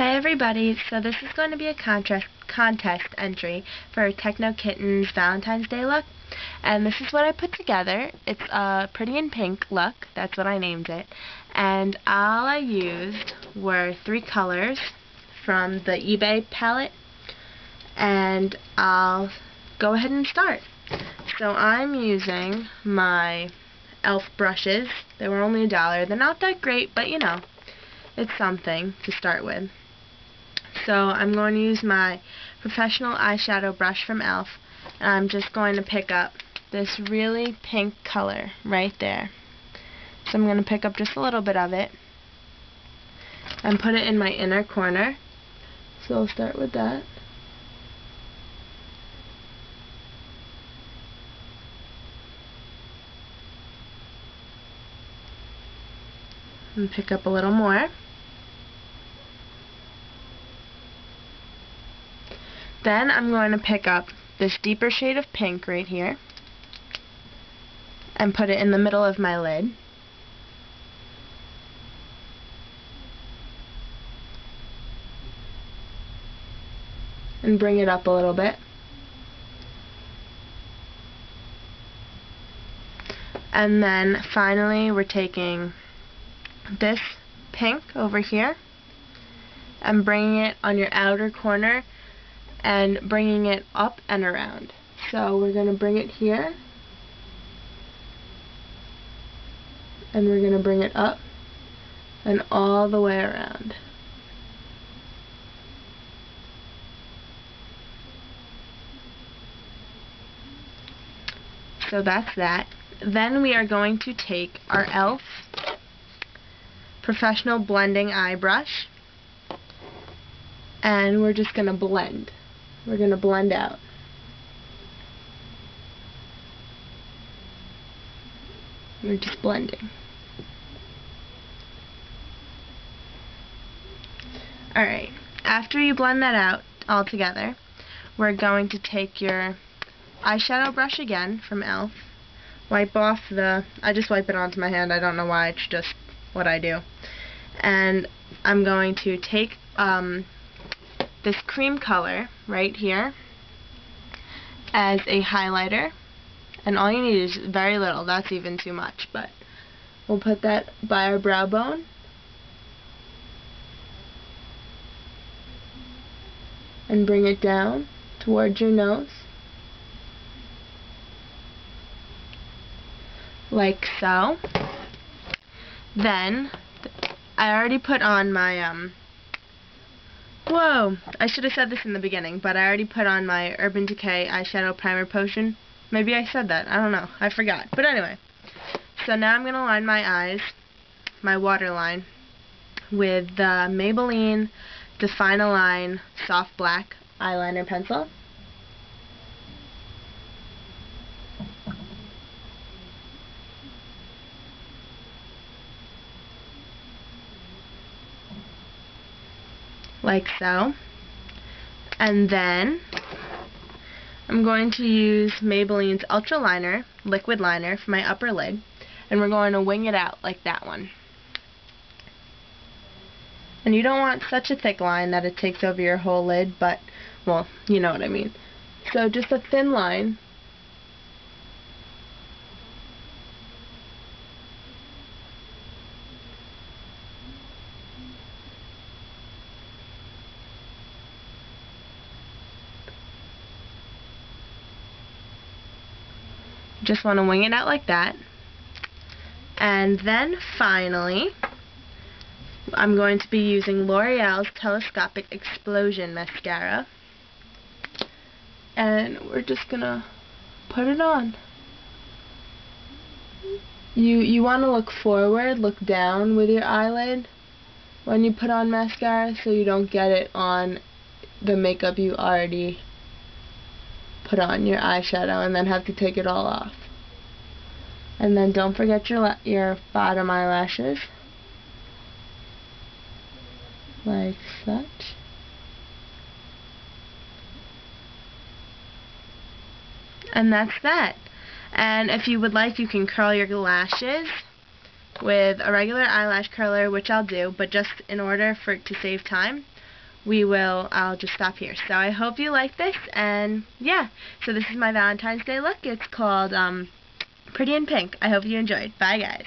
Hey everybody, so this is going to be a contest entry for Techno Kittens Valentine's Day look, and this is what I put together. It's a pretty in pink look, that's what I named it, and all I used were three colors from the eBay palette, and I'll go ahead and start. So I'm using my e.l.f. brushes. They were only $1. They're not that great, but you know, it's something to start with. So I'm going to use my professional eyeshadow brush from e.l.f. and I'm just going to pick up this really pink color right there. So I'm going to pick up just a little bit of it and put it in my inner corner. So I'll start with that. And pick up a little more. Then I'm going to pick up this deeper shade of pink right here and put it in the middle of my lid. And bring it up a little bit. And then finally we're taking this pink over here and bringing it on your outer corner and bringing it up and around. So we're going to bring it here and we're going to bring it up and all the way around. So that's that. Then we are going to take our e.l.f. professional blending eye brush and we're just going to blend. We're going to blend out. We're just blending. Alright, after you blend that out all together, we're going to take your eyeshadow brush again from e.l.f. Wipe off the... I just wipe it onto my hand. I don't know why, it's just what I do. And I'm going to take this cream color right here as a highlighter, and all you need is very little, that's even too much, but we'll put that by our brow bone and bring it down towards your nose like so. Then, I already put on my, whoa, I should have said this in the beginning, but I already put on my Urban Decay Eyeshadow Primer Potion. Maybe I said that, I don't know, I forgot. But anyway, so now I'm going to line my eyes, my waterline, with the Maybelline Define-a-Line Soft Black Eyeliner Pencil. Like so. And then I'm going to use Maybelline's Ultra Liner, liquid liner, for my upper lid, and we're going to wing it out like that one. And you don't want such a thick line that it takes over your whole lid, but, well, you know what I mean. So just a thin line. Just want to wing it out like that. And then finally I'm going to be using L'Oreal's Telescopic Explosion mascara, and we're just gonna put it on. You want to look forward, look down with your eyelid when you put on mascara, so you don't get it on the makeup you already put on your eyeshadow and then have to take it all off. And then don't forget your bottom eyelashes, like such. And that's that. And if you would like, you can curl your lashes with a regular eyelash curler, which I'll do, but just in order for it to save time, I'll just stop here. So I hope you like this, and yeah, so this is my Valentine's Day look. It's called Pretty in Pink. I hope you enjoyed. Bye guys.